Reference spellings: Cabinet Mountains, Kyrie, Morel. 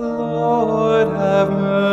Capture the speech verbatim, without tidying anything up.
Lord have mercy.